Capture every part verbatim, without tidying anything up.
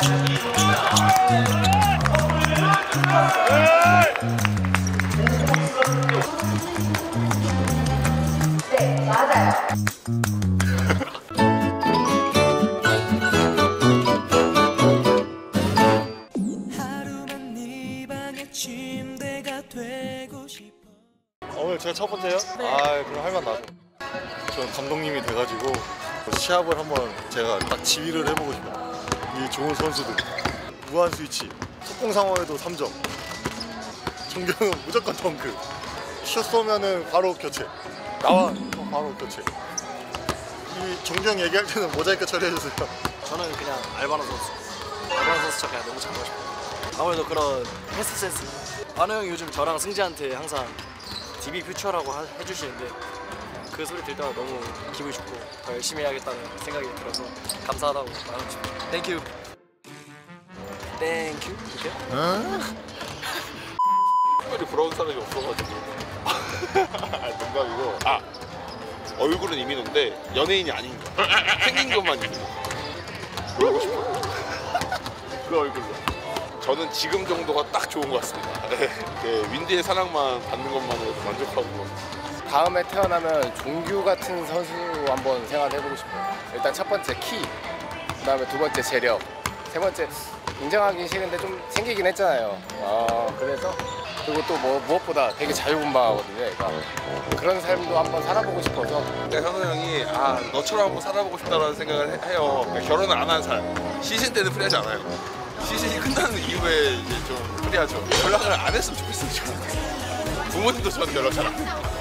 네, 맞아요. 하루만 네 방의 침대가 되고 싶어. 오늘 제가 첫 번째요? 네. 아, 그럼 할 만 나죠. 저 감독님이 돼가지고 시합을 한번 제가 딱 지휘를 해보고 싶어요. 이 좋은 선수들. 무한 스위치. 속공 상황에도 삼 점. 정경은 무조건 덩크. 슛 쏘면은 바로 교체. 나와! 바로 교체. 이 정경 얘기할 때는 모자이크 처리해주세요. 저는 그냥 알바나 선수. 알바나 선수 저 그냥 너무 잘하고 싶어요. 아무래도 그런 패스 센스. 아나 형이 요즘 저랑 승재한테 항상 디비 퓨처라고 하, 해주시는데 그 소리 들 때마다 너무 기분이 좋고 더 열심히 해야겠다는 생각이 들어서 감사하다고 말하고 싶어요. 땡큐. 땡큐? 이렇게? 특별히 부러운 사람이 없어가지고. 농담이고. 아! 얼굴은 이민호인데 연예인이 아닌 거. 생긴 것만 이민호. 그러고 싶어요. 그 얼굴로. 저는 지금 정도가 딱 좋은 것 같습니다. 네, 윈드의 사랑만 받는 것만으로도 만족하고. 다음에 태어나면 종규 같은 선수로 한번 생활해보고 싶어요. 일단 첫 번째 키, 그 다음에 두 번째 재력, 세 번째 인정하기 싫은데 좀 생기긴 했잖아요. 아, 그래서 그리고 또 뭐, 무엇보다 되게 자유분방하거든요. 그러니까 그런 삶도 한번 살아보고 싶어서. 근데 현우 형이 아 너처럼 한번 살아보고 싶다라는 생각을 해요. 결혼을 안 한 사람, 시즌 때는 프리하지 않아요. 시즌이 끝나는 이후에 이제 좀 프리하죠. 연락을 안 했으면 좋겠어요 지금. 부모님도 저한테 연락 잘 안 해요.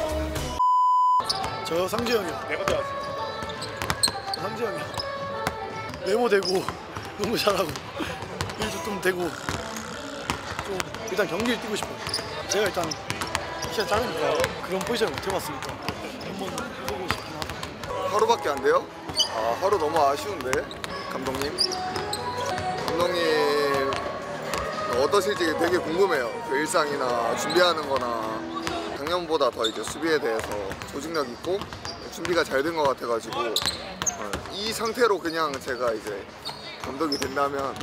저 상재 형이요. 내가 대왔어. 상재 형이요. 외모 되고 너무 잘하고 일도 좀 되고 좀 일단 경기를 뛰고 싶어요. 제가 일단 키가 작으니까 그런 포지션을 못 해봤으니까 한번 해보고 싶긴 하다. 하루밖에 안 돼요? 아, 하루 너무 아쉬운데 감독님. 감독님 어떠실지 되게 궁금해요. 그 일상이나 준비하는 거나. 작년보다 더 이제 수비에 대해서 조직력 있고 준비가 잘 된 것 같아가지고 이 상태로 그냥 제가 이제 감독이 된다면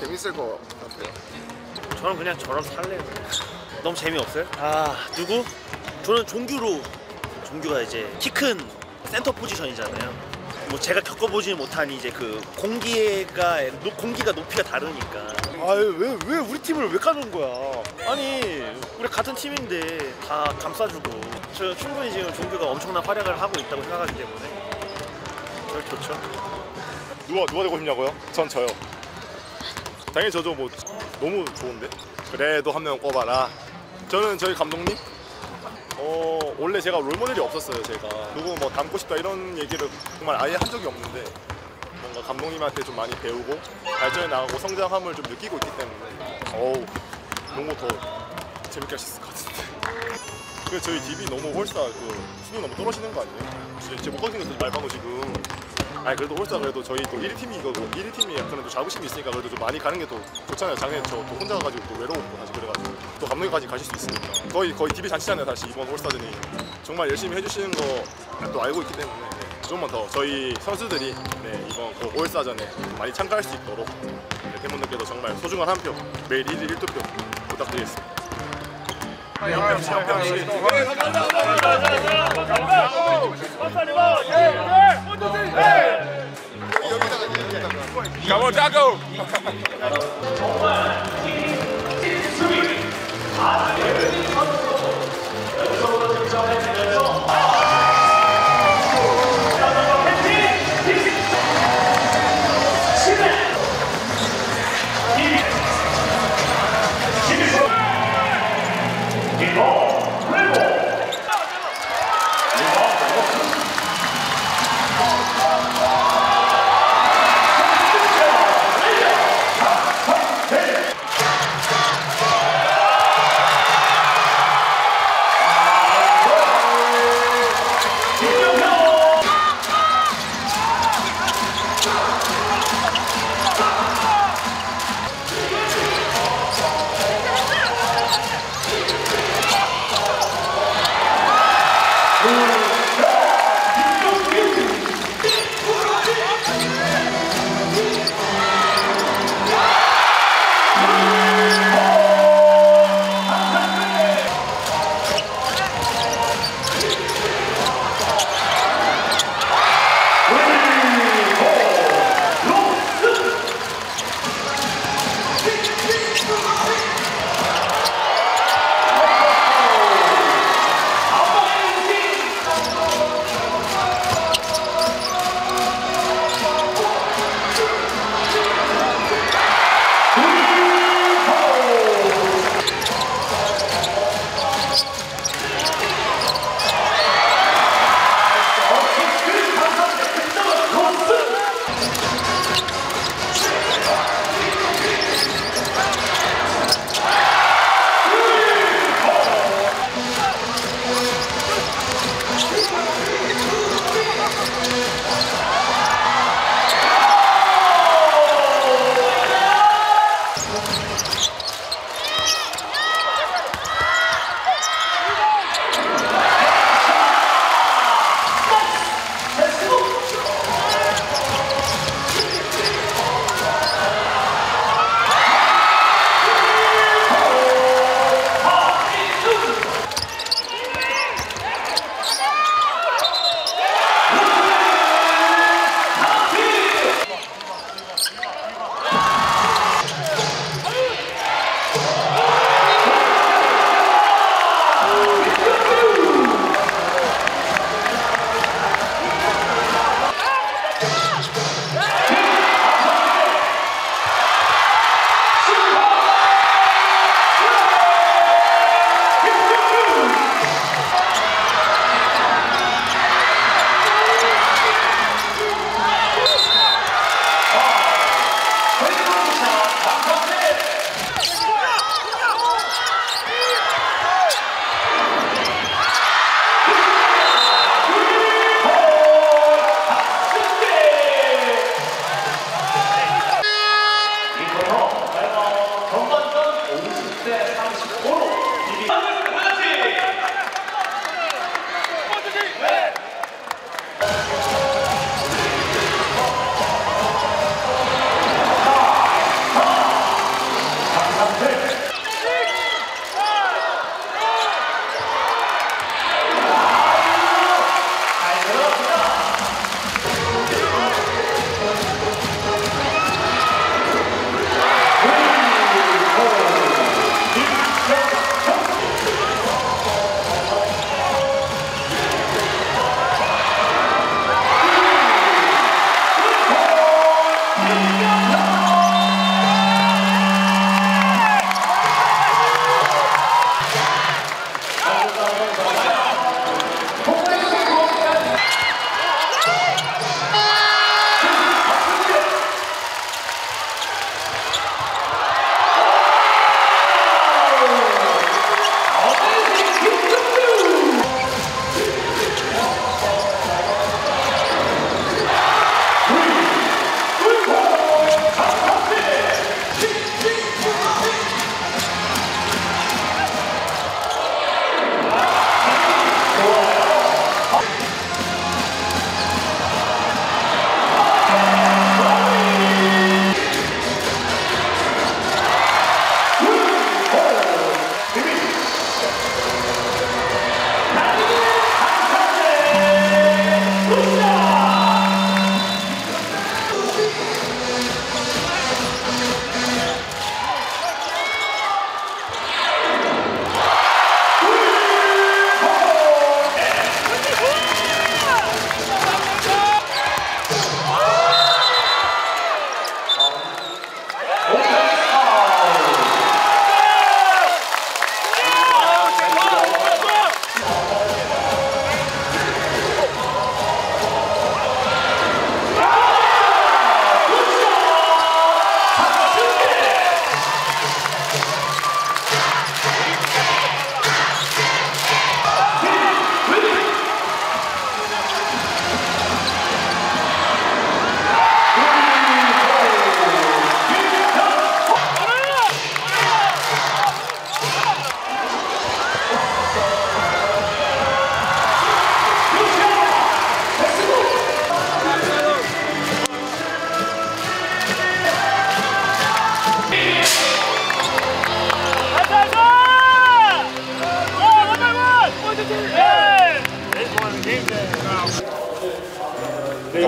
재밌을 것 같아요. 저는 그냥 저랑 살래요. 너무 재미없어요? 아 누구? 저는 종규로. 종규가 이제 키 큰 센터 포지션이잖아요. 뭐 제가 겪어보지는 못한 이제 그 공기가 공기가 높이가 다르니까. 아유 왜 왜 우리 팀을 왜 까는 거야? 아니 우리 같은 팀인데 다 감싸주고 저 충분히 지금 종규가 엄청난 활약을 하고 있다고 생각하기 때문에 저 좋죠. 누가 누가 되고 싶냐고요? 전 저요. 당연히 저죠. 뭐 너무 좋은데. 그래도 한 명 꼽아라. 저는 저희 감독님. 어 원래 제가 롤모델이 없었어요. 제가 누구 뭐 닮고 싶다 이런 얘기를 정말 아예 한 적이 없는데 뭔가 감독님한테 좀 많이 배우고 발전해 나가고 성장함을 좀 느끼고 있기 때문에 어우 농구 더 재밌게 하셨을 것 같은데. 그 저희 디비 너무 홀사 그 수능 너무 떨어지는 거 아니에요? 진짜 못 거치는 말방어 지금. 아니 그래도 홀사 그래도 저희 또 일 팀이 이거고 일 팀이 약간 또 자부심이 있으니까 그래도 좀 많이 가는 게 또 좋잖아요. 작년에 저 또 혼자 가가지고 또 외로웠고 다시 그래가지고 또 감독님까지 가실 수 있으니까 거의 거의 디비 잔치잖아요. 다시 이번 홀사전이 정말 열심히 해주시는 거 또 알고 있기 때문에 네, 조금만 더 저희 선수들이 네, 이번 그 홀사전에 많이 참가할 수 있도록 팬분들께도 정말 소중한 한 표 매일 일 일 일 두 표 부탁드리겠습니다.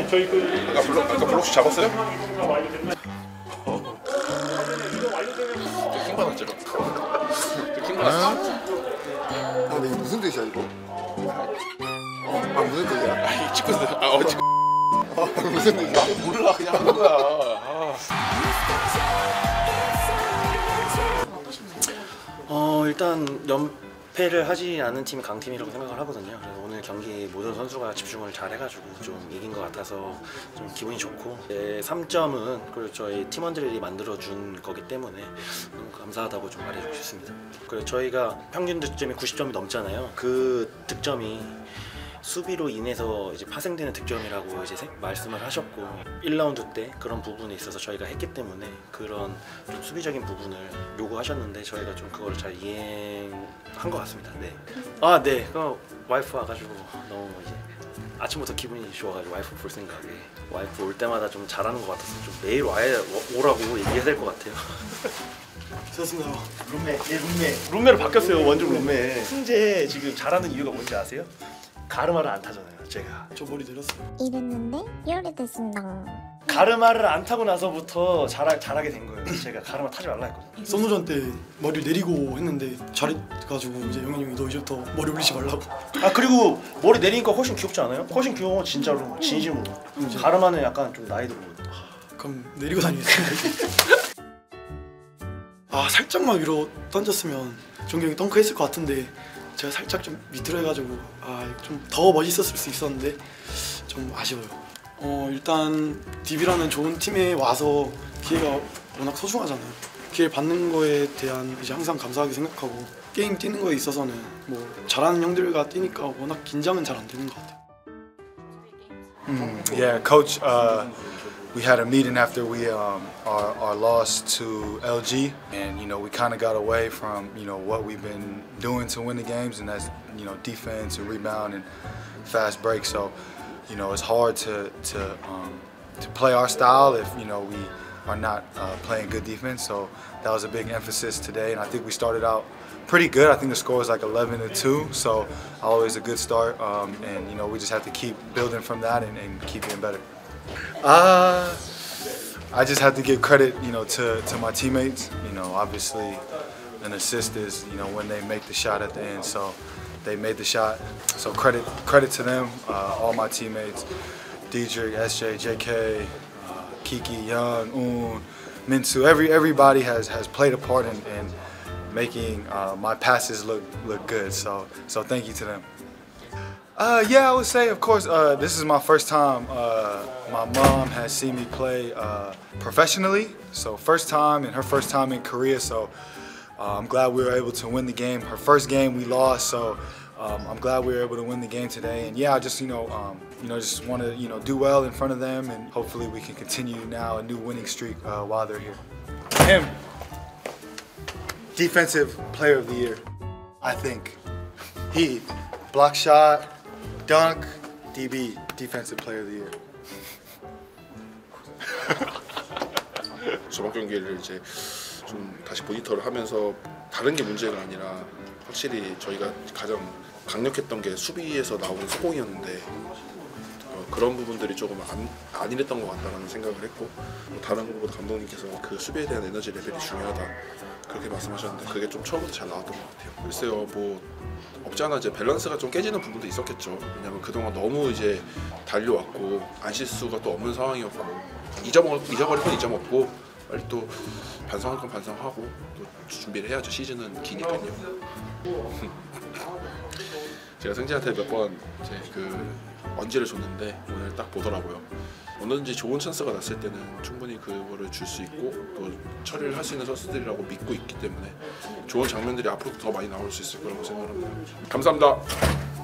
저희 그 아까 블록, 아까 블록수 잡았어요? 어. 저 킹받았죠? 저 킹받았죠? 아 근데 이게 무슨 뜻이야 이거? 아 무슨 뜻이야? 아니 찍고서 아 어 찍고 아 무슨 뜻이야? 나도 몰라 그냥 하는 거야. 아. 어 일단 연 패를 하지 않은 팀이 강팀이라고 생각을 하거든요. 그래서 오늘 경기 모든 선수가 집중을 잘 해가지고 좀 이긴 것 같아서 좀 기분이 좋고, 삼 점은 그리고 저희 팀원들이 만들어준 거기 때문에 너무 감사하다고 좀 말해주고 싶습니다. 그리고 저희가 평균 득점이 구십 점이 넘잖아요. 그 득점이 수비로 인해서 이제 파생되는 득점이라고 이제 말씀을 하셨고, 일 라운드 때 그런 부분에 있어서 저희가 했기 때문에 그런 좀 수비적인 부분을 요구하셨는데 저희가 좀 그거를 잘 이행한 것 같습니다. 네. 아, 네. 그 와이프 와가지고 너무 이제 아침부터 기분이 좋아가지고 와이프 볼 생각에 와이프 올 때마다 좀 잘하는 것 같아서 좀 매일 와야 오라고 얘기해야 될 것 같아요. 좋습니다. 룸메, 예, 룸메. 룸메로 바뀌었어요. 룸메, 완전 룸메. 승재 지금 잘하는 이유가 뭔지 아세요? 가르마를 안 타잖아요. 제가 저 머리 늘었어요. 이랬는데 열이 됐습니다. 가르마를 안 타고 나서부터 잘하, 잘하게 된 거예요. 제가 가르마 타지 말라 했거든요. 선우전 때 머리를 내리고 했는데 잘해가지고 이제 영현이 형이 너 이제부터 머리 올리지 말라고. 아 그리고 머리 내리니까 훨씬 귀엽지 않아요? 훨씬 귀여워 진짜로 진심으로. 음. 가르마는 약간 좀 나이 들고. 아, 그럼 내리고 다니겠어요. 아 살짝만 위로 던졌으면 종규 형이 덩크했을 것 같은데 제가 살짝 좀 밑으로 해가지고 아 좀 더 멋있었을 수 있었는데 좀 아쉬워요. 어 일단 디비라는 좋은 팀에 와서 기회가 워낙 소중하잖아요. 기회 받는 거에 대한 이제 항상 감사하게 생각하고 게임 뛰는 거에 있어서는 뭐 잘하는 형들과 뛰니까 워낙 긴장은 잘 안 되는 것 같아요. 음, yeah, coach. Uh, we had a meeting after we um, our our loss to L G, and you know we kind of got away from you know what we've been doing to win the games, and that's you know defense and rebound and fast break. So you know it's hard to to um, to play our style if you know we are not uh, playing good defense. So that was a big emphasis today, and I think we started out pretty good. I think the score was like eleven to two, so always a good start. Um, and you know we just have to keep building from that and, and keep getting better. Uh, I just have to give credit, you know, to, to my teammates. You know, obviously an assist is, you know, when they make the shot at the end. So they made the shot. So credit credit to them, uh, all my teammates, Diedrich, S J, J K, uh, Kiki, Young, Un, Minsu. Every everybody has, has played a part in, in making uh, my passes look look good. So so thank you to them. Uh, yeah, I would say, of course, uh, this is my first time. Uh, my mom has seen me play uh, professionally, so first time and her first time in Korea, so uh, I'm glad we were able to win the game. Her first game we lost, so um, I'm glad we were able to win the game today. And yeah, I just, you know, um, you know, just want to, you know, do well in front of them, and hopefully we can continue now a new winning streak uh, while they're here. Him, Defensive Player of the Year, I think. He, block shot. Dunk, D B, Defensive Player of the Year. 저번 경기를 이제 좀 다시 모니터를 하면서 다른 게 문제가 아니라 확실히 저희가 가장 강력했던 게 수비에서 나오는 소공이었는데 어, 그런 부분들이 조금 안, 안 이랬던 것 같다라는 생각을 했고, 뭐 다른 것보다 감독님께서 그 수비에 대한 에너지 레벨이 중요하다 그렇게 말씀하셨는데 그게 좀 처음부터 잘 나왔던 것 같아요. 글쎄요, 뭐 없지 않아 이제 밸런스가 좀 깨지는 부분도 있었겠죠. 왜냐면 그동안 너무 이제 달려왔고 안실수가 또 없는 상황이었고 잊어먹을, 잊어버릴 건 잊어먹고 빨리 또 반성할 건 반성하고 또 준비를 해야죠. 시즌은 기니까요. 제가 승재한테 몇 번 제 그 언지를 줬는데 오늘 딱 보더라고요. 언제든지 좋은 찬스가 났을 때는 충분히 그거를 줄 수 있고 또 처리를 할 수 있는 선수들이라고 믿고 있기 때문에 좋은 장면들이 앞으로 더 많이 나올 수 있을 거라고 생각합니다. 감사합니다.